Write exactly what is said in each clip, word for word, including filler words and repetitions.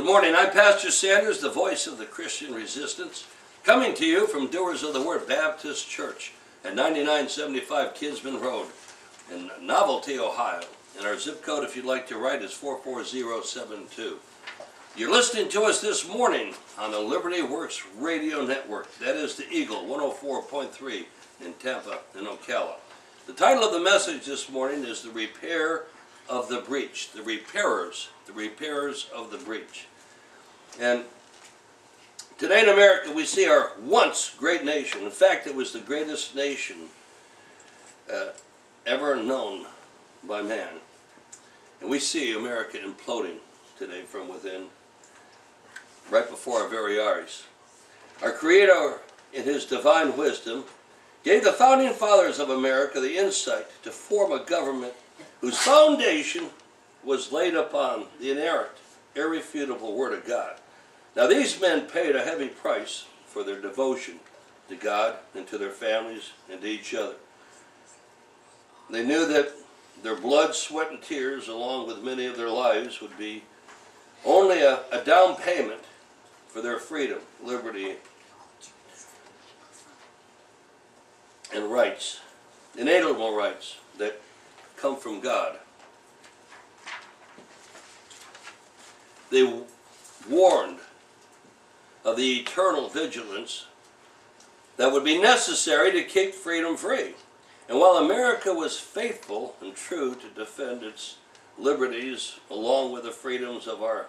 Good morning, I'm Pastor Sanders, the voice of the Christian resistance, coming to you from Doers of the Word Baptist Church at ninety-nine seventy-five Kinsman Road in Novelty, Ohio. And our zip code, if you'd like to write, is four four zero seven two. You're listening to us this morning on the Liberty Works Radio Network. That is the Eagle one oh four point three in Tampa and Ocala. The title of the message this morning is The Repair of the Breach. The Repairers. The Repairers of the Breach. And today in America we see our once great nation. In fact, it was the greatest nation uh, ever known by man. And we see America imploding today from within, right before our very eyes. Our Creator, in His divine wisdom, gave the founding fathers of America the insight to form a government whose foundation was laid upon the inerrant, irrefutable Word of God. Now these men paid a heavy price for their devotion to God and to their families and to each other. They knew that their blood, sweat, and tears, along with many of their lives, would be only a, a down payment for their freedom, liberty, and rights, inalienable rights that come from God. They warned of the eternal vigilance that would be necessary to keep freedom free. And while America was faithful and true to defend its liberties along with the freedoms of our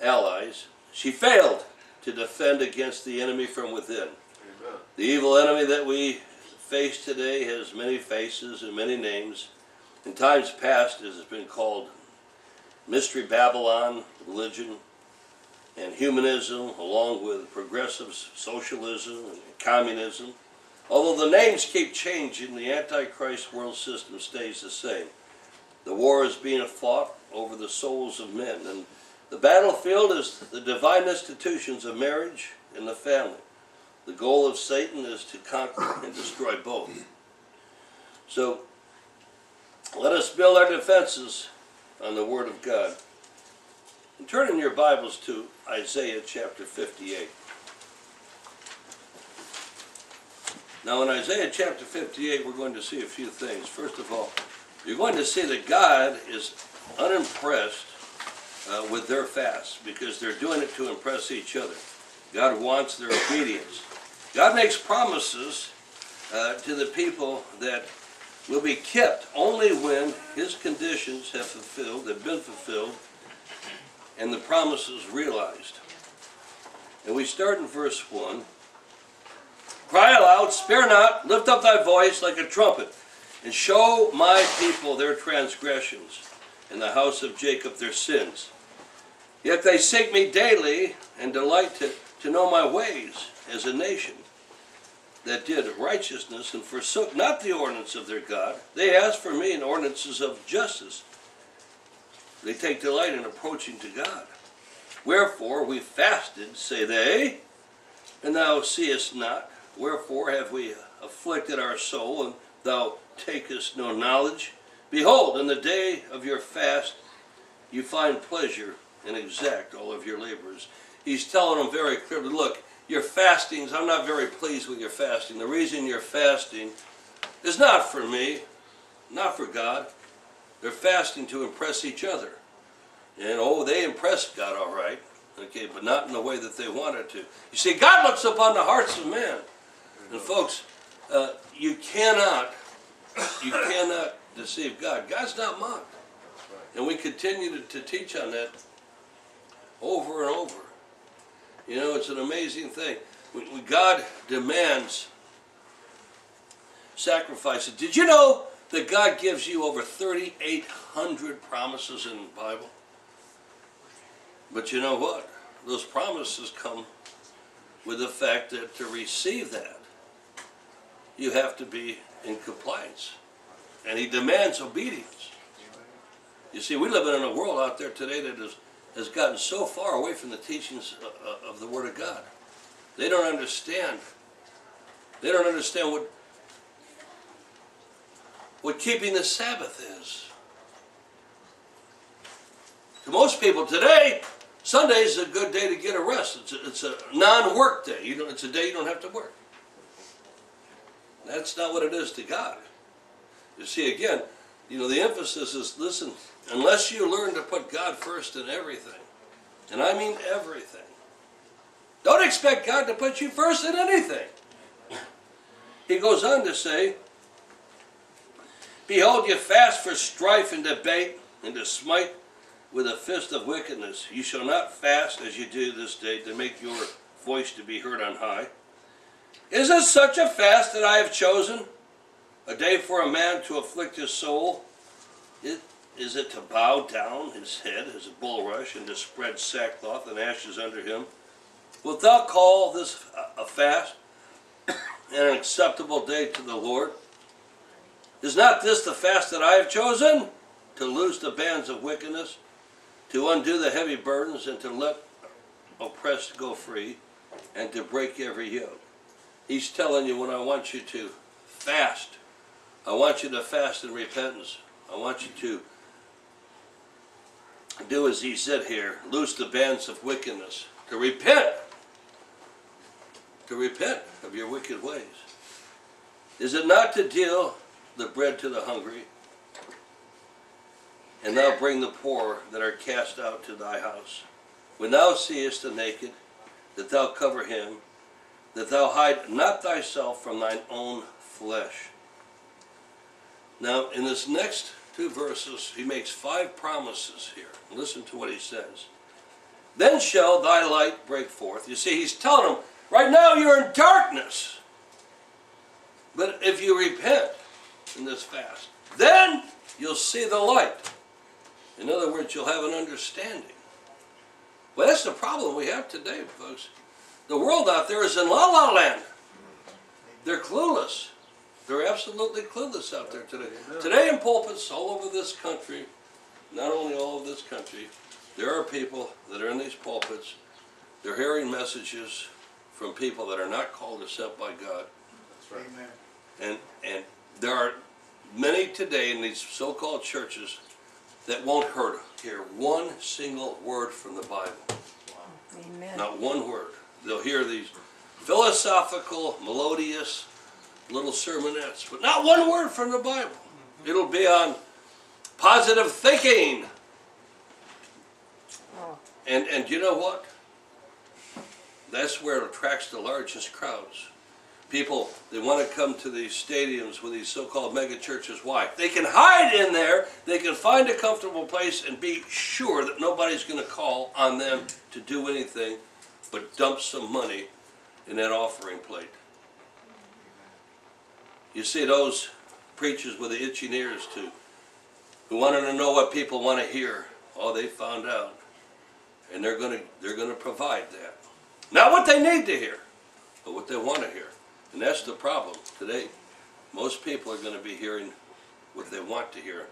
allies, she failed to defend against the enemy from within. Amen. The evil enemy that we face today has many faces and many names. In times past, it has been called Mystery Babylon, religion, and humanism, along with progressive socialism and communism. Although the names keep changing, the Antichrist world system stays the same. The war is being fought over the souls of men, and the battlefield is the divine institutions of marriage and the family. The goal of Satan is to conquer and destroy both. So, let us build our defenses on the Word of God. And turn in your Bibles to Isaiah chapter fifty-eight. Now in Isaiah chapter fifty-eight, we're going to see a few things. First of all, you're going to see that God is unimpressed uh, with their fast because they're doing it to impress each other. God wants their obedience. God makes promises uh, to the people that will be kept only when His conditions have fulfilled, have been fulfilled, and the promises realized. And we start in verse one. Cry aloud, spare not, lift up thy voice like a trumpet, and show my people their transgressions, and the house of Jacob their sins. Yet they seek me daily, and delight to, to know my ways, as a nation that did righteousness, and forsook not the ordinance of their God. They ask for me in ordinances of justice. They take delight in approaching to God. Wherefore we fasted, say they, and thou seest not. Wherefore have we afflicted our soul, and thou takest no knowledge? Behold, in the day of your fast you find pleasure and exact all of your labors. He's telling them very clearly, look, your fastings, I'm not very pleased with your fasting. The reason you're fasting is not for me, not for God. They're fasting to impress each other. And oh, they impressed God all right, okay, but not in the way that they wanted to. You see, God looks upon the hearts of men. And folks, uh, you cannot, you cannot deceive God. God's not mocked. And we continue to, to teach on that over and over. You know, it's an amazing thing. When, when God demands sacrifices. Did you know that God gives you over thirty-eight hundred promises in the Bible? But you know what? Those promises come with the fact that to receive that, you have to be in compliance. And He demands obedience. You see, we live in a world out there today that is, has gotten so far away from the teachings of the Word of God. They don't understand. They don't understand what, what keeping the Sabbath is. To most people today, Sunday's a good day to get a rest. It's a, it's a non-work day. You don't, it's a day you don't have to work. That's not what it is to God. You see, again, you know, the emphasis is, listen, unless you learn to put God first in everything, and I mean everything, don't expect God to put you first in anything. He goes on to say, behold, you fast for strife and debate and to smite with a fist of wickedness. You shall not fast as you do this day to make your voice to be heard on high. Is it such a fast that I have chosen? A day for a man to afflict his soul? It, is it to bow down his head as a bulrush and to spread sackcloth and ashes under him? Wilt thou call this a fast and an acceptable day to the Lord? Is not this the fast that I have chosen? To loose the bands of wickedness, to undo the heavy burdens, and to let oppressed go free, and to break every yoke. He's telling you, when I want you to fast, I want you to fast in repentance. I want you to do as he said here, loose the bands of wickedness, to repent, to repent of your wicked ways. Is it not to deal the bread to the hungry, and thou bring the poor that are cast out to thy house? When thou seest the naked, that thou cover him, that thou hide not thyself from thine own flesh. Now, in this next two verses, he makes five promises here. Listen to what he says. Then shall thy light break forth. You see, he's telling them, right now you're in darkness. But if you repent in this fast, then you'll see the light. In other words, you'll have an understanding. Well, that's the problem we have today, folks. The world out there is in la la land. They're clueless. They're absolutely clueless out there today. Today in pulpits all over this country, not only all over this country, there are people that are in these pulpits, they're hearing messages from people that are not called or sent by God. That's right. Amen. And, and there are many today in these so-called churches that won't hurt, hear one single word from the Bible. Wow. Amen. Not one word. They'll hear these philosophical, melodious little sermonettes, but not one word from the Bible. Mm-hmm. It'll be on positive thinking. Oh. And, and you know what? That's where it attracts the largest crowds. People, they want to come to these stadiums with these so-called mega churches. Why? They can hide in there. They can find a comfortable place and be sure that nobody's going to call on them to do anything but dump some money in that offering plate. You see those preachers with the itching ears too, who wanted to know what people want to hear. Oh, they found out, and they're going to they're going to provide that. Not what they need to hear, but what they want to hear. And that's the problem today. Most people are going to be hearing what they want to hear,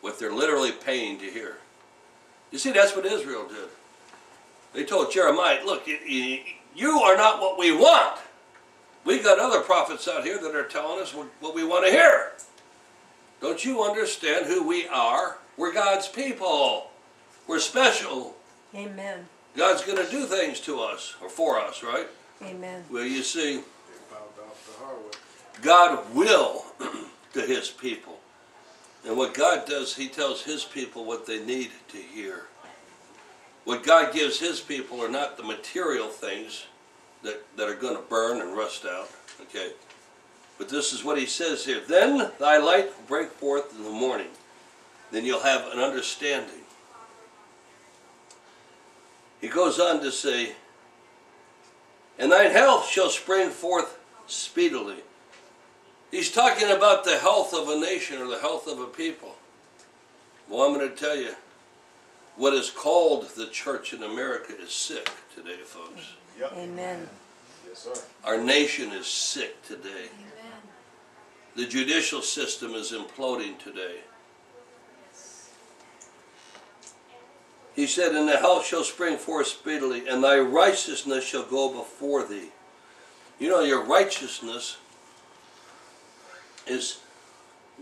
what they're literally paying to hear. You see, that's what Israel did. They told Jeremiah, look, you are not what we want. We've got other prophets out here that are telling us what we want to hear. Don't you understand who we are? We're God's people. We're special. Amen. God's going to do things to us, or for us, right? Amen. Well, you see, God will to his people. And what God does, he tells his people what they need to hear. What God gives his people are not the material things that, that are going to burn and rust out. Okay? But this is what he says here. Then thy light will break forth in the morning. Then you'll have an understanding. He goes on to say, and thine health shall spring forth speedily. He's talking about the health of a nation or the health of a people. Well, I'm going to tell you, what is called the church in America is sick today, folks. Yep. Amen. Yes, sir. Our nation is sick today. Amen. The judicial system is imploding today. He said, and the health shall spring forth speedily, and thy righteousness shall go before thee. You know, your righteousness is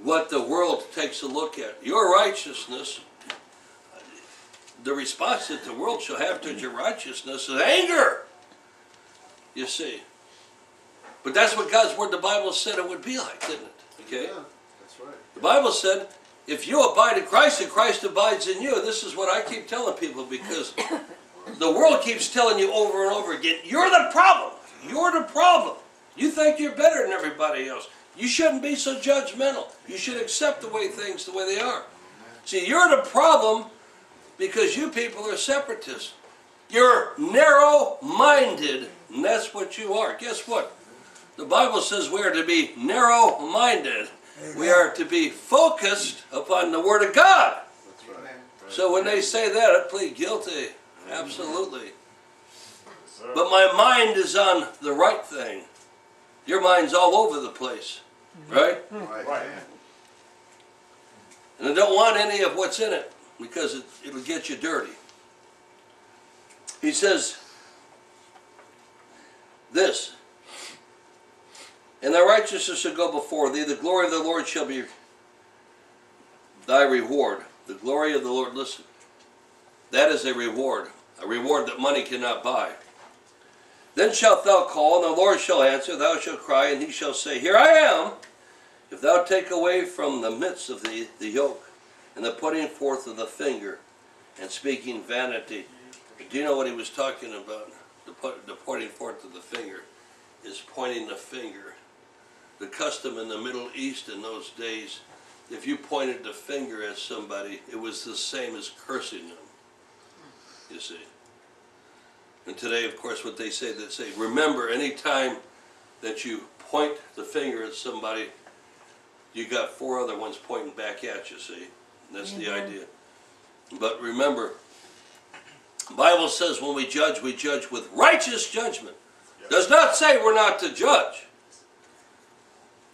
what the world takes a look at. Your righteousness, the response that the world shall have to your righteousness is anger. You see. But that's what God's Word, the Bible said it would be like, didn't it? Okay? Yeah, that's right. The Bible said, if you abide in Christ and Christ abides in you, this is what I keep telling people, because the world keeps telling you over and over again, you're the problem. You're the problem. You think you're better than everybody else. You shouldn't be so judgmental. You should accept the way things the way they are. See, you're the problem because you people are separatists. You're narrow-minded, and that's what you are. Guess what? The Bible says we are to be narrow-minded. We are to be focused upon the Word of God. That's right. So when they say that, I plead guilty. Absolutely. But my mind is on the right thing. Your mind's all over the place, right? Right. And I don't want any of what's in it, because it, it'll get you dirty. He says this, and thy righteousness shall go before thee, the glory of the Lord shall be thy reward. The glory of the Lord, listen, that is a reward, a reward that money cannot buy. Then shalt thou call, and the Lord shall answer, thou shalt cry, and he shall say, here I am, if thou take away from the midst of thee the yoke, and the putting forth of the finger, and speaking vanity. Do you know what he was talking about? The, put, the pointing forth of the finger is pointing the finger. The custom in the Middle East in those days, if you pointed the finger at somebody, it was the same as cursing them, you see. And today, of course, what they say, they say, remember, any time that you point the finger at somebody, you got four other ones pointing back at you, see? And that's mm-hmm. the idea. But remember, the Bible says when we judge, we judge with righteous judgment. Yep. Does not say we're not to judge.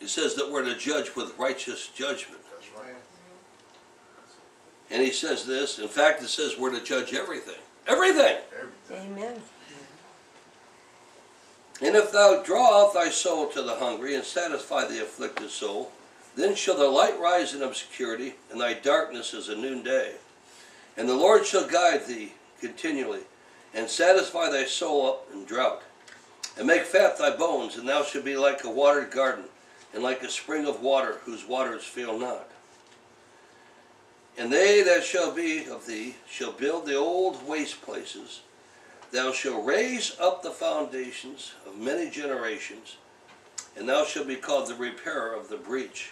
It says that we're to judge with righteous judgment. That's right. And he says this, in fact, it says we're to judge everything. Everything. Everything. Amen. And if thou draw out thy soul to the hungry, and satisfy the afflicted soul, then shall the light rise in obscurity, and thy darkness is a noonday. And the Lord shall guide thee continually, and satisfy thy soul up in drought, and make fat thy bones, and thou shalt be like a watered garden, and like a spring of water, whose waters fail not. And they that shall be of thee shall build the old waste places. Thou shalt raise up the foundations of many generations, and thou shalt be called the repairer of the breach,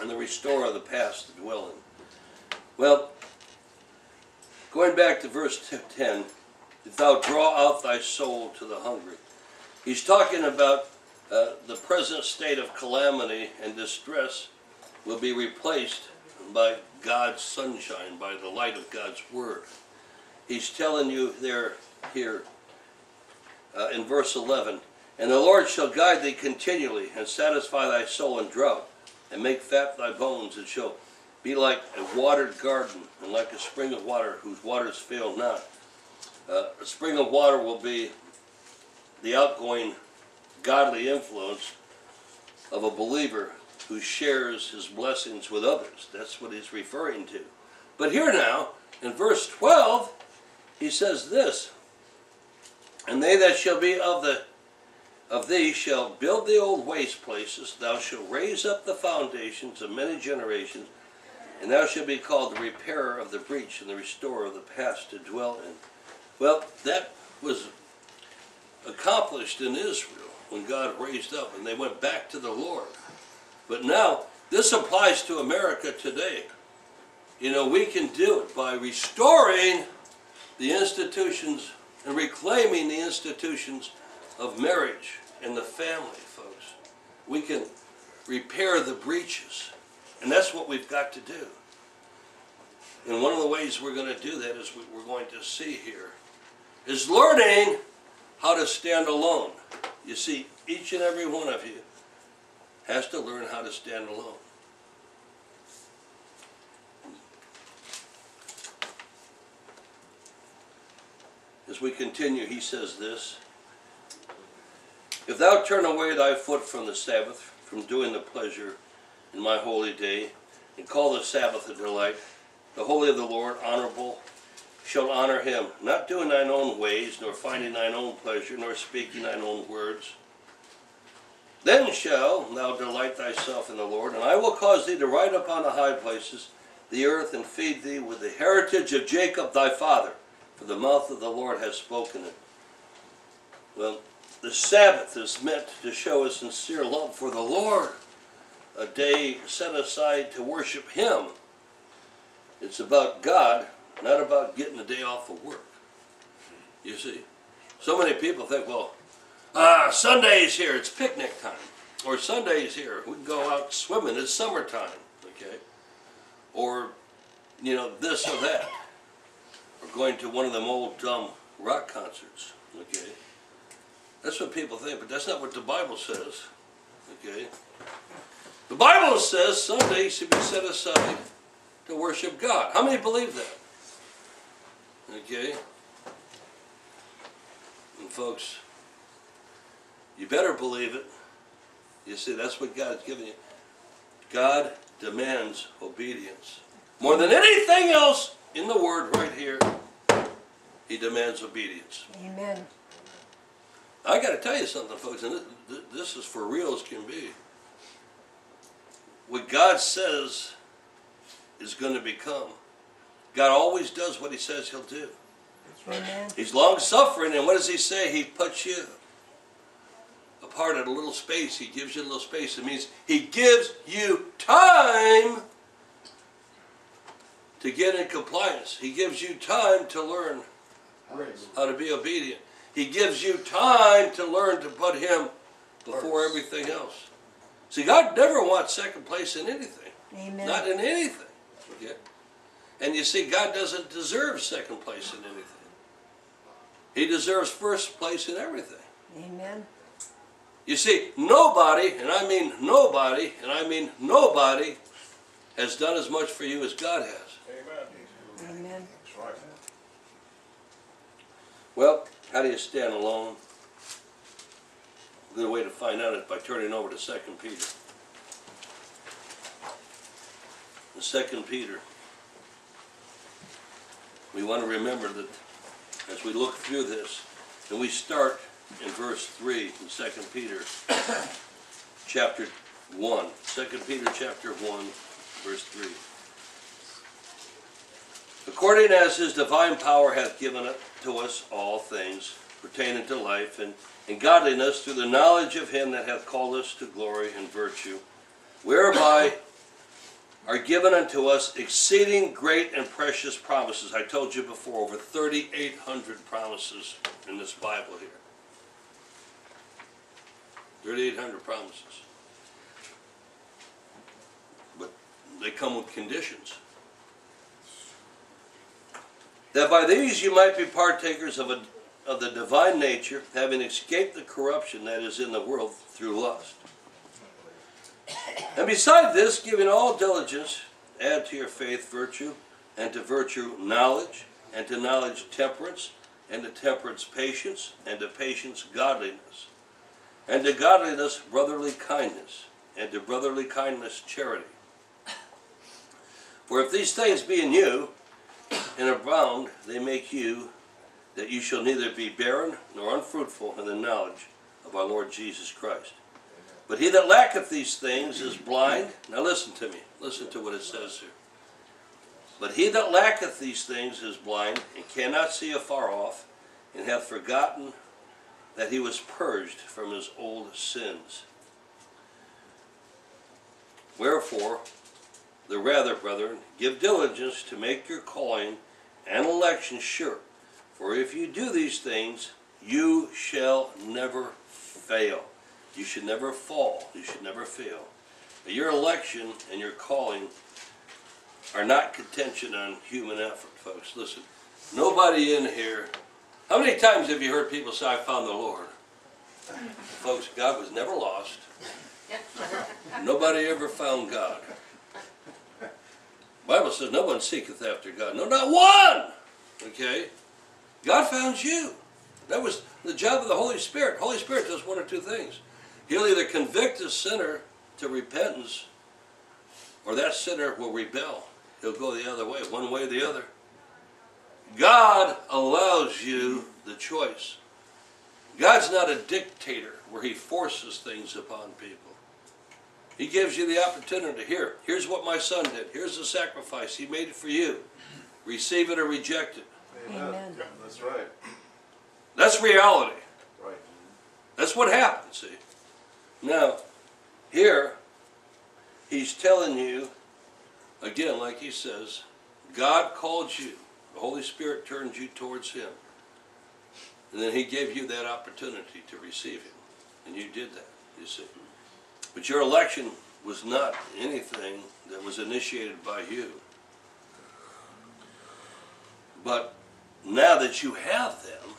and the restorer of the past to dwell in. Well, going back to verse ten, if thou draw out thy soul to the hungry. He's talking about uh, the present state of calamity and distress will be replaced by God's sunshine, by the light of God's Word. He's telling you there, here, uh, in verse eleven, and the Lord shall guide thee continually, and satisfy thy soul in drought, and make fat thy bones, and shall be like a watered garden, and like a spring of water, whose waters fail not. Uh, a spring of water will be the outgoing godly influence of a believer who shares his blessings with others. That's what he's referring to. But here now, in verse twelve, he says this, and they that shall be of the of thee shall build the old waste places, thou shalt raise up the foundations of many generations, and thou shalt be called the repairer of the breach, and the restorer of the past to dwell in. Well, that was accomplished in Israel when God raised up, and they went back to the Lord. But now, this applies to America today. You know, we can do it by restoring the institutions and reclaiming the institutions of marriage and the family, folks. We can repair the breaches. And that's what we've got to do. And one of the ways we're going to do that, as we're going to see here, is learning how to stand alone. You see, each and every one of you has to learn how to stand alone. As we continue, he says this, if thou turn away thy foot from the Sabbath, from doing the pleasure in my holy day, and call the Sabbath a delight, the holy of the Lord, honorable, shall honor him, not doing thine own ways, nor finding thine own pleasure, nor speaking thine own words. Then shall thou delight thyself in the Lord, and I will cause thee to ride upon the high places, the earth, and feed thee with the heritage of Jacob thy father, for the mouth of the Lord has spoken it. Well, the Sabbath is meant to show a sincere love for the Lord, a day set aside to worship him. It's about God, not about getting a day off of work. You see, so many people think, well, ah, Sunday's here, it's picnic time. Or Sunday's here, we can go out swimming, it's summertime, okay? Or, you know, this or that. Or going to one of them old dumb rock concerts, okay? That's what people think, but that's not what the Bible says, okay? The Bible says Sunday should be set aside to worship God. How many believe that? Okay? And folks, you better believe it. You see, that's what God's giving you. God demands obedience. More than anything else in the Word right here, he demands obedience. Amen. I got to tell you something, folks, and this is for real as can be. What God says is going to become. God always does what he says he'll do. That's right. Amen. He's long-suffering, and what does he say? He puts you apart at a little space. He gives you a little space. It means he gives you time to get in compliance. He gives you time to learn how to be obedient. He gives you time to learn to put him before everything else. See, God never wants second place in anything. Amen. Not in anything. Okay? And you see, God doesn't deserve second place in anything. He deserves first place in everything. Amen. You see, nobody, and I mean nobody, and I mean nobody, has done as much for you as God has. Amen. Amen. That's right. Well, how do you stand alone? A good way to find out is by turning over to Second Peter. Second Peter. We want to remember that as we look through this, and we start in verse three in Second Peter chapter one. Second Peter chapter one, verse three. According as his divine power hath given to us all things pertaining to life and, and godliness through the knowledge of him that hath called us to glory and virtue, whereby are given unto us exceeding great and precious promises. I told you before, over thirty-eight hundred promises in this Bible here. thirty-eight hundred promises. But they come with conditions. That by these you might be partakers of, a, of the divine nature, having escaped the corruption that is in the world through lust. And beside this, giving all diligence, add to your faith virtue, and to virtue knowledge, and to knowledge temperance, and to temperance patience, and to patience godliness. And to godliness, brotherly kindness, and to brotherly kindness, charity. For if these things be in you, and abound, they make you, that you shall neither be barren nor unfruitful in the knowledge of our Lord Jesus Christ. But he that lacketh these things is blind. Now listen to me. Listen to what it says here. But he that lacketh these things is blind, and cannot see afar off, and hath forgotten that he was purged from his old sins. Wherefore, the rather, brethren, give diligence to make your calling and election sure. For if you do these things, you shall never fail. You should never fall. You should never fail. But your election and your calling are not contingent on human effort, folks. Listen, nobody in here. How many times have you heard people say, I found the Lord? Folks, God was never lost. Nobody ever found God. The Bible says no one seeketh after God. No, not one! Okay? God found you. That was the job of the Holy Spirit. The Holy Spirit does one or two things. He'll either convict a sinner to repentance, or that sinner will rebel He'll go the other way, one way or the other. God allows you the choice. God's not a dictator where he forces things upon people. He gives you the opportunity. Here, here's what my son did. Here's the sacrifice. He made it for you. Receive it or reject it. Amen. That's right. That's reality. Right. That's what happens, see. Now, here, he's telling you, again, like he says, God called you. The Holy Spirit turned you towards him. And then he gave you that opportunity to receive him. And you did that, you see. But your election was not anything that was initiated by you. But now that you have them,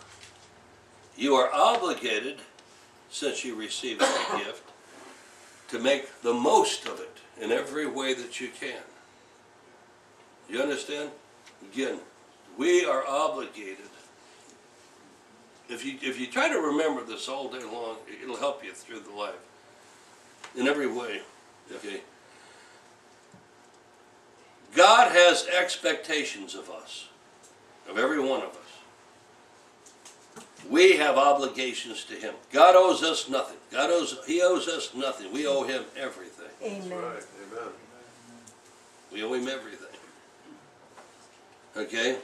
you are obligated, since you received the gift, to make the most of it in every way that you can. You understand? Again, we are obligated. If you, if you try to remember this all day long, it'll help you through the life. In every way, okay? God has expectations of us, of every one of us. We have obligations to him. God owes us nothing. God owes, he owes us nothing. We owe him everything. Amen. That's right. Amen. We owe him everything. Okay?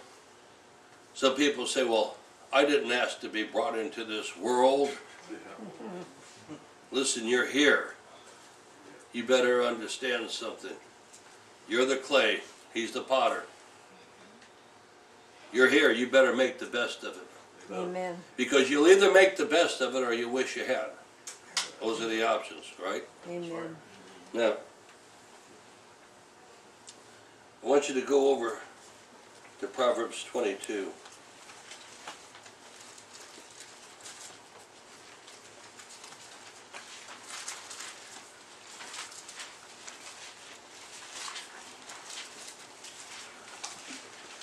Some people say, well, I didn't ask to be brought into this world. Yeah. Listen, you're here. You better understand something. You're the clay. He's the potter. You're here. You better make the best of it. Amen. Because you'll either make the best of it or you wish you had. Those are the options, right? Amen. Now, I want you to go over to Proverbs twenty-two.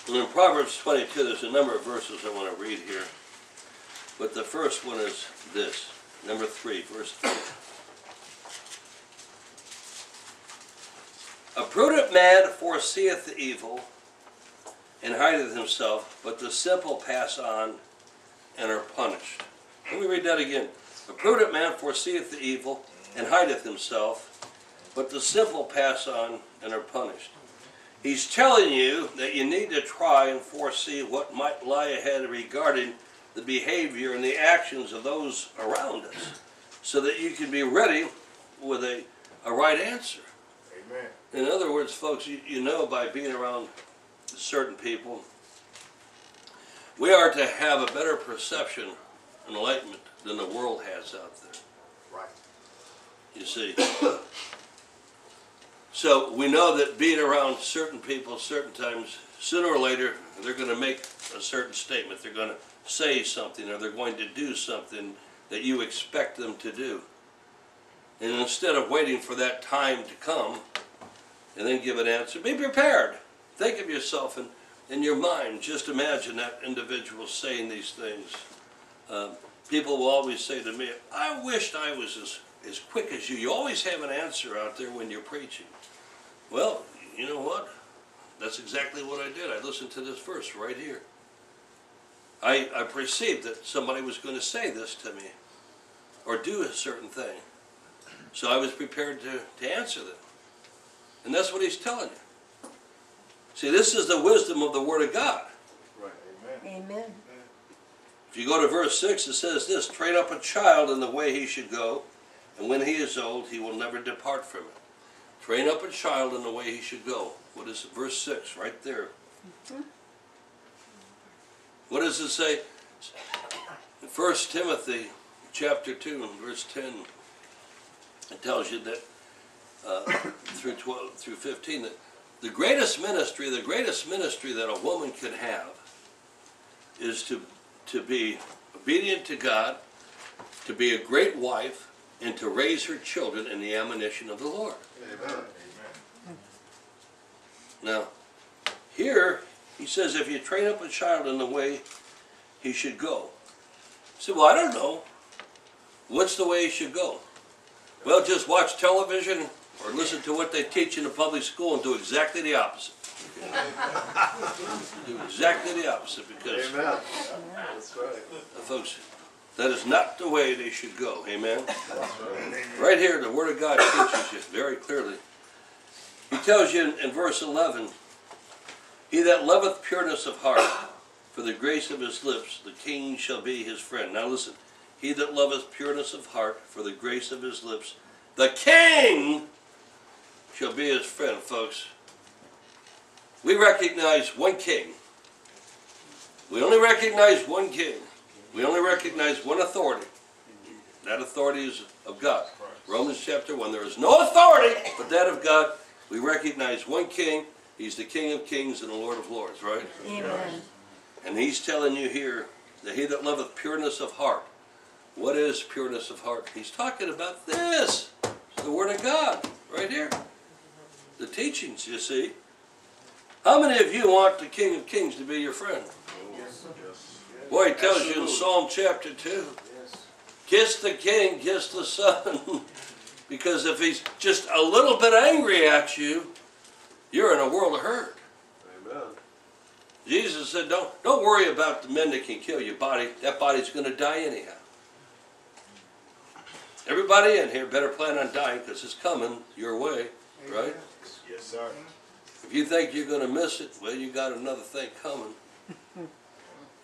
And in Proverbs twenty-two, there's a number of verses I want to read here. But the first one is this, number three, verse three. A prudent man foreseeth the evil, and hideth himself, but the simple pass on and are punished. Let me read that again. A prudent man foreseeth the evil, and hideth himself, but the simple pass on and are punished. He's telling you that you need to try and foresee what might lie ahead regarding the behavior and the actions of those around us, so that you can be ready with a, a right answer. Amen. In other words, folks, you, you know by being around certain people, we are to have a better perception and enlightenment than the world has out there. Right. You see. So we know that being around certain people certain times, sooner or later, they're going to make a certain statement. They're going to say something, or they're going to do something that you expect them to do. And instead of waiting for that time to come and then give an answer, be prepared. Think of yourself in, in your mind. Just imagine that individual saying these things. Um, people will always say to me, I wished I was as as quick as you. You always have an answer out there when you're preaching. Well, you know what? That's exactly what I did. I listened to this verse right here. I, I perceived that somebody was going to say this to me or do a certain thing. So I was prepared to, to answer them. And that's what he's telling you. See, this is the wisdom of the Word of God. Right. Amen. Amen. If you go to verse six, it says this, train up a child in the way he should go, and when he is old, he will never depart from it. Train up a child in the way he should go. What is it? Verse six, right there. Mm-hmm. What does it say? In First Timothy chapter two and verse ten, it tells you that uh, through twelve through fifteen, that the greatest ministry, the greatest ministry that a woman could have is to to be obedient to God, to be a great wife, and to raise her children in the admonition of the Lord. Amen. Now, here, he says, if you train up a child in the way he should go. You say, well, I don't know. What's the way he should go? Well, just watch television or listen to what they teach in the public school and do exactly the opposite. Do exactly the opposite, because amen. That's right. Folks, that is not the way they should go. Amen. That's right. Right here, the Word of God teaches you very clearly. He tells you in, in verse eleven, "He that loveth pureness of heart, for the grace of his lips, the king shall be his friend." Now listen, "He that loveth pureness of heart, for the grace of his lips, the king shall be his friend." Folks, we recognize one king. We only recognize one king. We only recognize one authority. That authority is of God. Romans chapter one, there is no authority but that of God. We recognize one king. He's the King of kings and the Lord of lords, right? Amen. And he's telling you here that he that loveth pureness of heart. What is pureness of heart? He's talking about this. It's the Word of God right here. The teachings, you see. How many of you want the King of kings to be your friend? Yes. Boy, it tells Absolutely. You in Psalm chapter two. Yes. Kiss the king, kiss the son. Because if he's just a little bit angry at you, you're in a world of hurt. Amen. Jesus said, don't, don't worry about the men that can kill your body. That body's going to die anyhow. Everybody in here better plan on dying, because it's coming your way, right? Yes, sir. If you think you're going to miss it, well, you got another thing coming.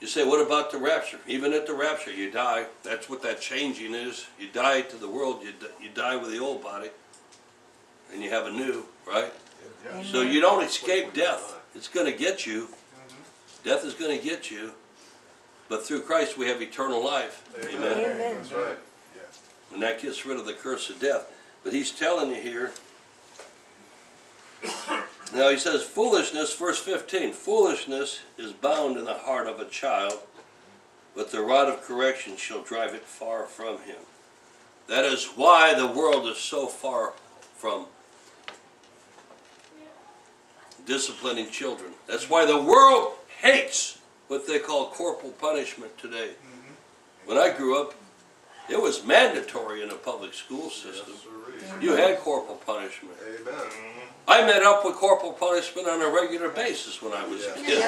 You say, what about the rapture? Even at the rapture, you die. That's what that changing is. You die to the world. You, you die with the old body. And you have a new, right? Yeah. So you don't escape death. It's going to get you. Mm-hmm. Death is going to get you. But through Christ, we have eternal life. Amen. Amen. Amen. That's right. Yeah. And that gets rid of the curse of death. But he's telling you here. Now he says, foolishness, verse fifteen, foolishness is bound in the heart of a child, but the rod of correction shall drive it far from him. That is why the world is so far from disciplining children. That's why the world hates what they call corporal punishment today. When I grew up, it was mandatory in the public school system. You had corporal punishment. Amen. I met up with corporal punishment on a regular basis when I was a kid.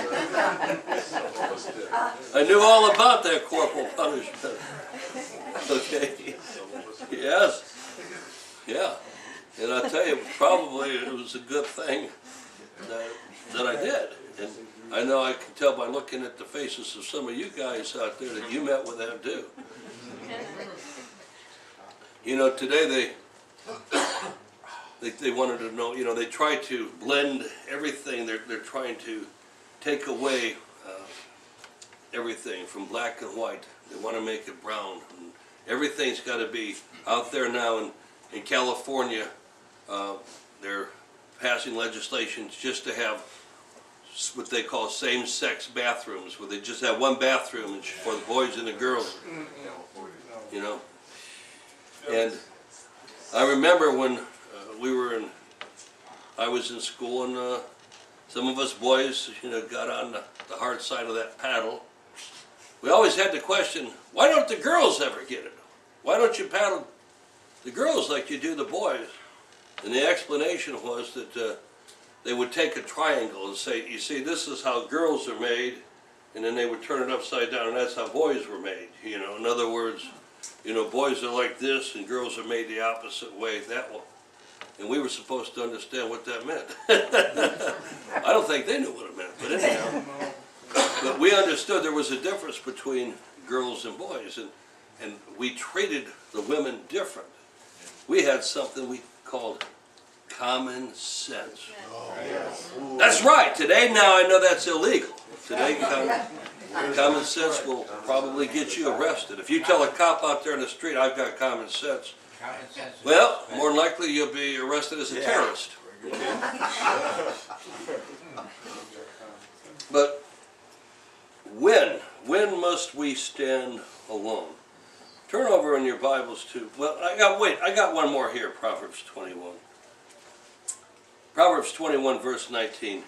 I knew all about that corporal punishment. Okay. Yes. Yeah. And I tell you, probably it was a good thing that, that I did. And I know I can tell by looking at the faces of some of you guys out there that you met with that too. You know, today they... They, they wanted to know, you know, they try to blend everything. They're, they're trying to take away uh, everything from black and white. They want to make it brown. And everything's got to be out there now in, in California. Uh, they're passing legislation just to have what they call same-sex bathrooms, where they just have one bathroom for the boys and the girls, you know. And I remember when... We were in, I was in school, and uh, some of us boys, you know, got on the, the hard side of that paddle. We always had the question, why don't the girls ever get it? Why don't you paddle the girls like you do the boys? And the explanation was that uh, they would take a triangle and say, you see, this is how girls are made, and then they would turn it upside down, and that's how boys were made, you know. In other words, you know, boys are like this, and girls are made the opposite way, that one. And we were supposed to understand what that meant. I don't think they knew what it meant, but anyhow. But we understood there was a difference between girls and boys, and, and we treated the women different. We had something we called common sense. Oh, yes. That's right. Today, now, I know that's illegal. Today, common, common sense will probably get you arrested. If you tell a cop out there in the street, I've got common sense, well, more than likely you'll be arrested as a yeah. terrorist. But when? When must we stand alone? Turn over in your Bibles to, well, I got, wait, I got one more here, Proverbs twenty-one. Proverbs twenty-one, verse nineteen.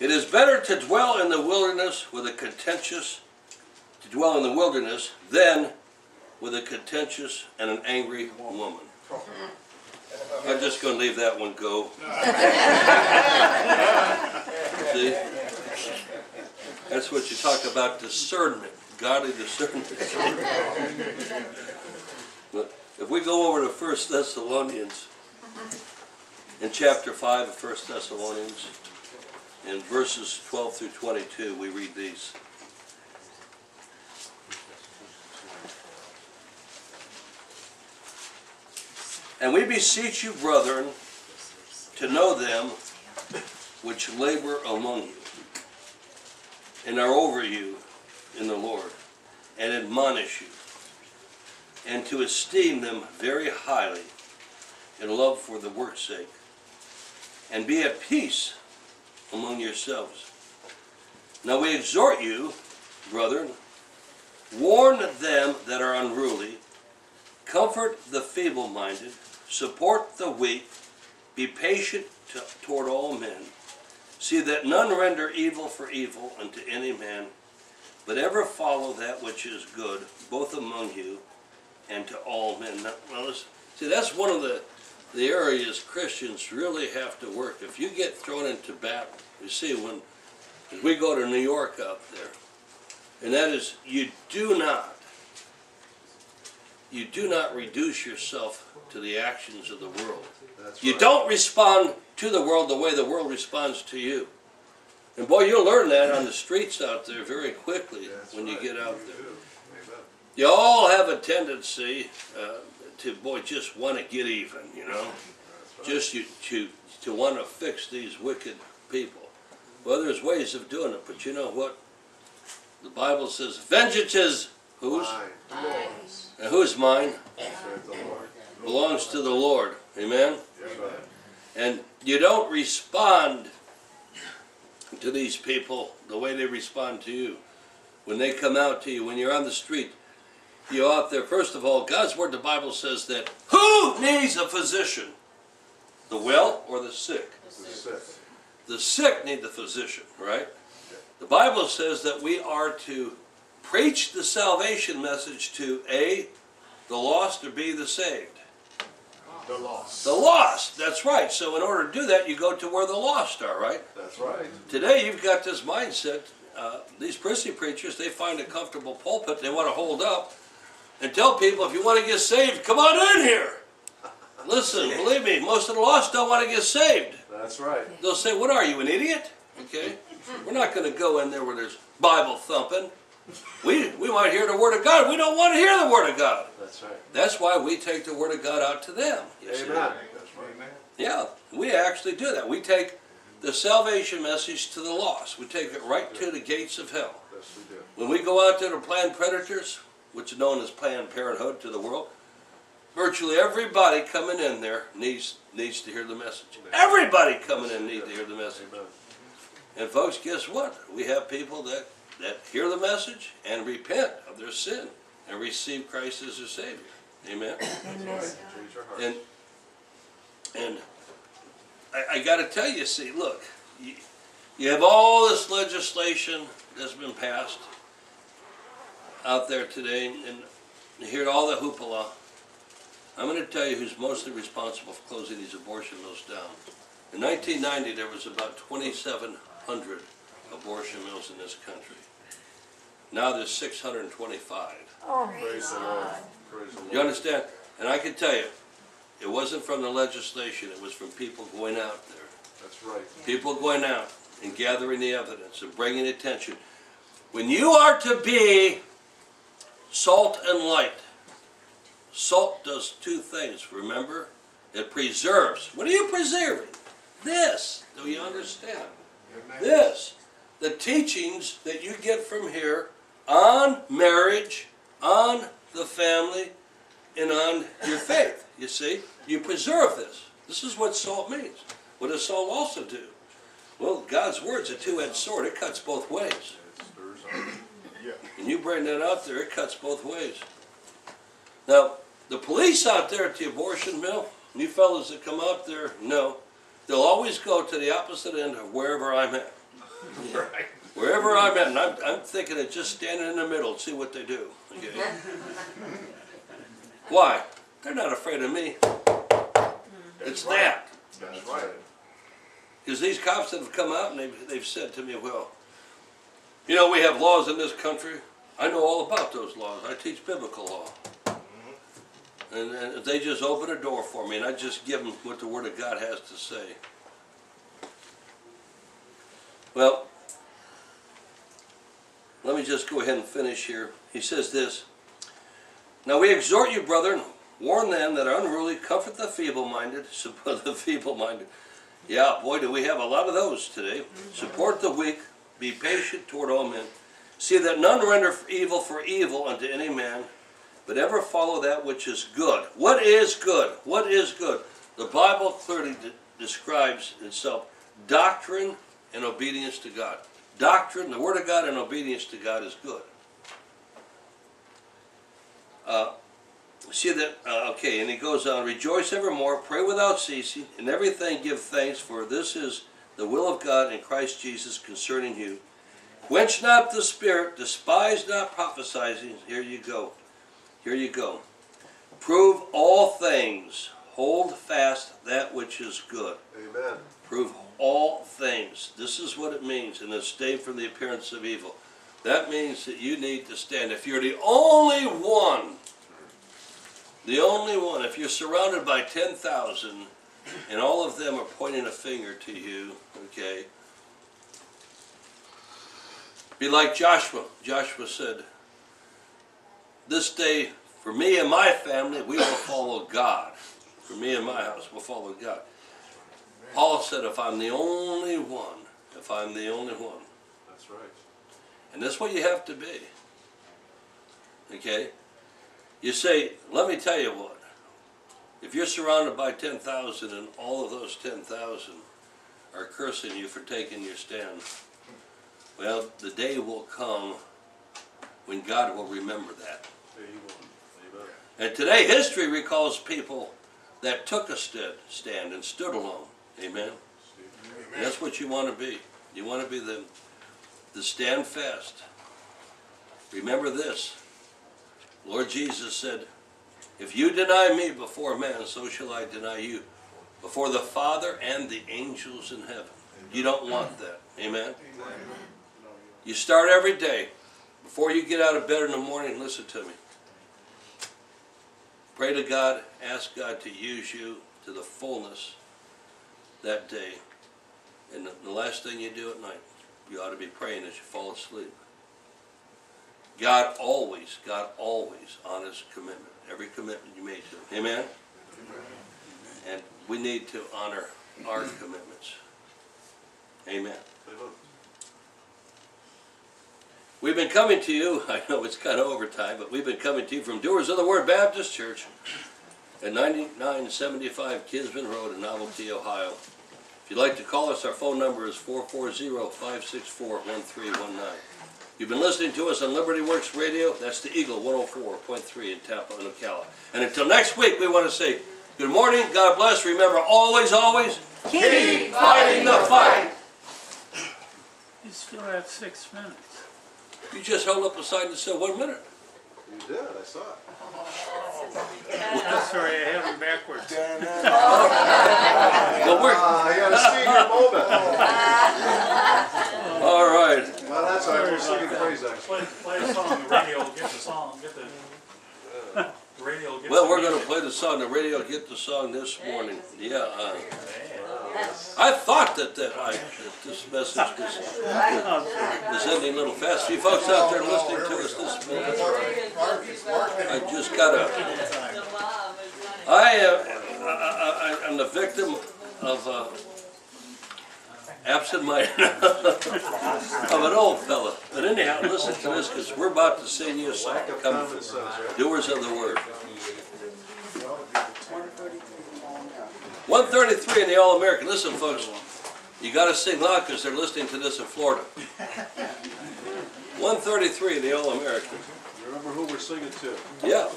It is better to dwell in the wilderness with a contentious, to dwell in the wilderness than with a contentious and an angry woman. I'm just going to leave that one go. See? That's what you talk about, discernment, godly discernment. But if we go over to First Thessalonians, in chapter five of First Thessalonians, in verses twelve through twenty-two, we read these. And we beseech you, brethren, to know them which labor among you, and are over you in the Lord, and admonish you, and to esteem them very highly in love for the work's sake, and be at peace among yourselves. Now we exhort you, brethren, warn them that are unruly, comfort the feeble-minded, support the weak, be patient to, toward all men. See that none render evil for evil unto any man, but ever follow that which is good, both among you and to all men. Now, see, that's one of the, the areas Christians really have to work. If you get thrown into battle, you see, when we go to New York up there, and that is, you do not, you do not reduce yourself to the actions of the world. That's you right. Don't respond to the world the way the world responds to you. And boy, you'll learn that on the streets out there very quickly. That's when right. you get out you there. Do. You all have a tendency uh, to, boy, just want to get even, you know. Right. Just you, to, to want to fix these wicked people. Well, there's ways of doing it, but you know what? The Bible says, vengeance is whose? Mine. And who's mine? Belongs to the Lord. Amen? Amen? And you don't respond to these people the way they respond to you. When they come out to you, when you're on the street, you're out there. First of all, God's Word, the Bible says that who needs a physician? The well or the sick? The sick, the sick need the physician, right? The Bible says that we are to preach the salvation message to A, the lost, or B, the saved. The lost. The lost, that's right. So in order to do that, you go to where the lost are, right? That's right. Today you've got this mindset. Uh, these prissy preachers, they find a comfortable pulpit they want to hold up and tell people, if you want to get saved, come on in here. Listen, believe me, most of the lost don't want to get saved. That's right. They'll say, what are you, an idiot? Okay. We're not going to go in there where there's Bible thumping. We, we want to hear the Word of God. We don't want to hear the Word of God. That's right. That's why we take the Word of God out to them. Yes, amen. Amen. That's right. Amen. Yeah, we actually do that. We take the salvation message to the lost. We take it right to the gates of hell. Yes, we do. When we go out there to planned predators, which is known as Planned Parenthood to the world, virtually everybody coming in there needs, needs to hear the message. Amen. Everybody coming in needs to hear the message. Amen. And folks, guess what? We have people that that hear the message and repent of their sin and receive Christ as their Savior. Amen? Amen. And, and I, I got to tell you, see, look, you, you have all this legislation that's been passed out there today, and you hear all the hoopla. I'm going to tell you who's mostly responsible for closing these abortion mills down. In nineteen ninety, there was about twenty-seven hundred abortion mills in this country. Now there's six hundred twenty-five. Oh, praise the Lord. Praise the Lord. You understand? And I can tell you, it wasn't from the legislation, it was from people going out there. That's right. People going out and gathering the evidence and bringing attention. When you are to be salt and light, salt does two things, remember? It preserves. What are you preserving? This. Do you understand? Amen. This. The teachings that you get from here on marriage, on the family, and on your faith, you see? You preserve this. This is what salt means. What does salt also do? Well, God's Word's a two-edged sword. It cuts both ways. And you bring that out there, it cuts both ways. Now, the police out there at the abortion mill, you fellas that come out there, no. They'll always go to the opposite end of wherever I'm at. Yeah. Right. Wherever I'm at, and I'm, I'm thinking of just standing in the middle and see what they do. Okay. Why? They're not afraid of me. That's it's right. that. That's right. Because these cops that have come out and they've, they've said to me, well, you know, we have laws in this country. I know all about those laws. I teach biblical law. And, and they just open a door for me, and I just give them what the Word of God has to say. Well, let me just go ahead and finish here. He says this, now we exhort you, brethren, warn them that are unruly, comfort the feeble-minded, support the feeble-minded. Yeah, boy, do we have a lot of those today. Mm-hmm. Support the weak, be patient toward all men. See that none render evil for evil unto any man, but ever follow that which is good. What is good? What is good? The Bible clearly de describes itself doctrine and obedience to God. Doctrine, the Word of God, and obedience to God is good. Uh, see that, uh, okay, and he goes on, rejoice evermore, pray without ceasing, in everything give thanks, for this is the will of God in Christ Jesus concerning you. Quench not the spirit, despise not prophesying. Here you go. Here you go. Prove all things. Hold fast that which is good. Amen. Prove all things. This is what it means. And abstain from the appearance of evil. That means that you need to stand. If you're the only one, the only one, if you're surrounded by ten thousand and all of them are pointing a finger to you, okay, be like Joshua. Joshua said, this day, for me and my family, we will follow God. For me and my house, we'll follow God. Paul said, if I'm the only one, if I'm the only one. That's right. And that's what you have to be. Okay? You say, let me tell you what. If you're surrounded by ten thousand and all of those ten thousand are cursing you for taking your stand, well, the day will come when God will remember that. And today history recalls people that took a stand and stood alone. Amen? Amen. And that's what you want to be. You want to be the, the stand fast. Remember this. Lord Jesus said, if you deny me before man, so shall I deny you before the Father and the angels in heaven. Amen. You don't want that. Amen? Amen? You start every day. Before you get out of bed in the morning, listen to me. Pray to God, ask God to use you to the fullness that day. And the last thing you do at night, you ought to be praying as you fall asleep. God always, God always honors commitment, every commitment you made to Him. Amen? Amen? And we need to honor our commitments. Amen. We've been coming to you, I know it's kind of overtime, but we've been coming to you from Doers of the Word Baptist Church at ninety-nine seventy-five Kisman Road in Novelty, Ohio. If you'd like to call us, our phone number is four four zero, five six four, one three one nine. You've been listening to us on Liberty Works Radio. That's the Eagle one oh four point three in Tampa, Ocala. And until next week, we want to say good morning, God bless. Remember, always, always, keep, keep fighting the fight. You still have six minutes. You just held up a sign that said one minute. You did, I saw it. I'm sorry, I have it backwards. Well, we're... Uh, you got a senior moment. uh, All right. Well, that's how I was looking crazy. Play, play a song, the radio will get the song. Get the, uh, the radio will get well, the we're going to play the song. The radio will get the song this morning. Yeah. Uh, I thought that, that, I, that this message was ending a little fast. You folks out there listening to us this morning, I just got a... I am, I, I, I'm the victim of uh, absent-minded, of an old fella. But anyhow, listen to this, because we're about to sing you a song coming from Doers of the Word. one thirty-three in the All-American. Listen, folks, you got to sing loud because they're listening to this in Florida. one thirty-three in the All-American. Remember who we're singing to. Yeah.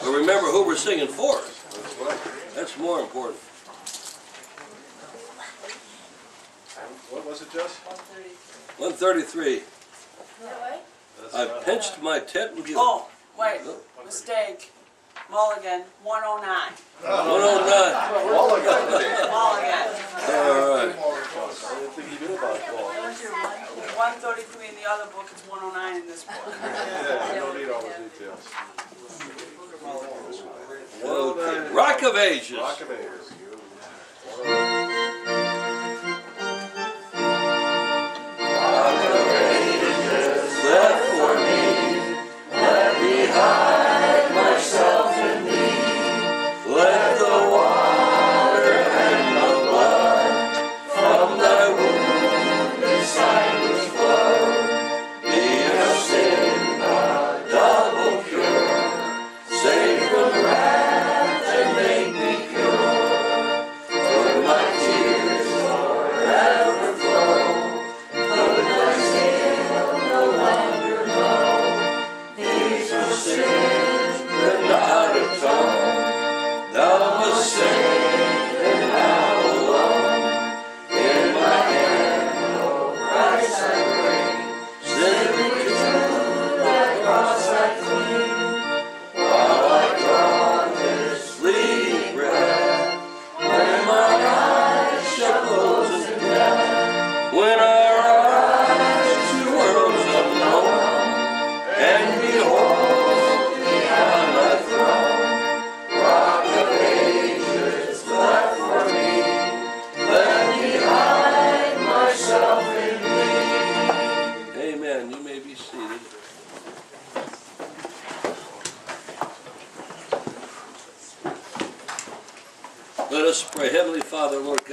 But remember who we're singing for. That's more important. What was it, Jess? one thirty-three. I pinched my tent and... Oh, wait. Mistake. Mulligan, one oh nine. one oh nine. Mulligan. Mulligan. All right. other book is one oh nine in this book. Yeah, you don't need all the details. Well done. Rock of Ages. Rock of Ages. Let us pray. Heavenly Father, Lord God.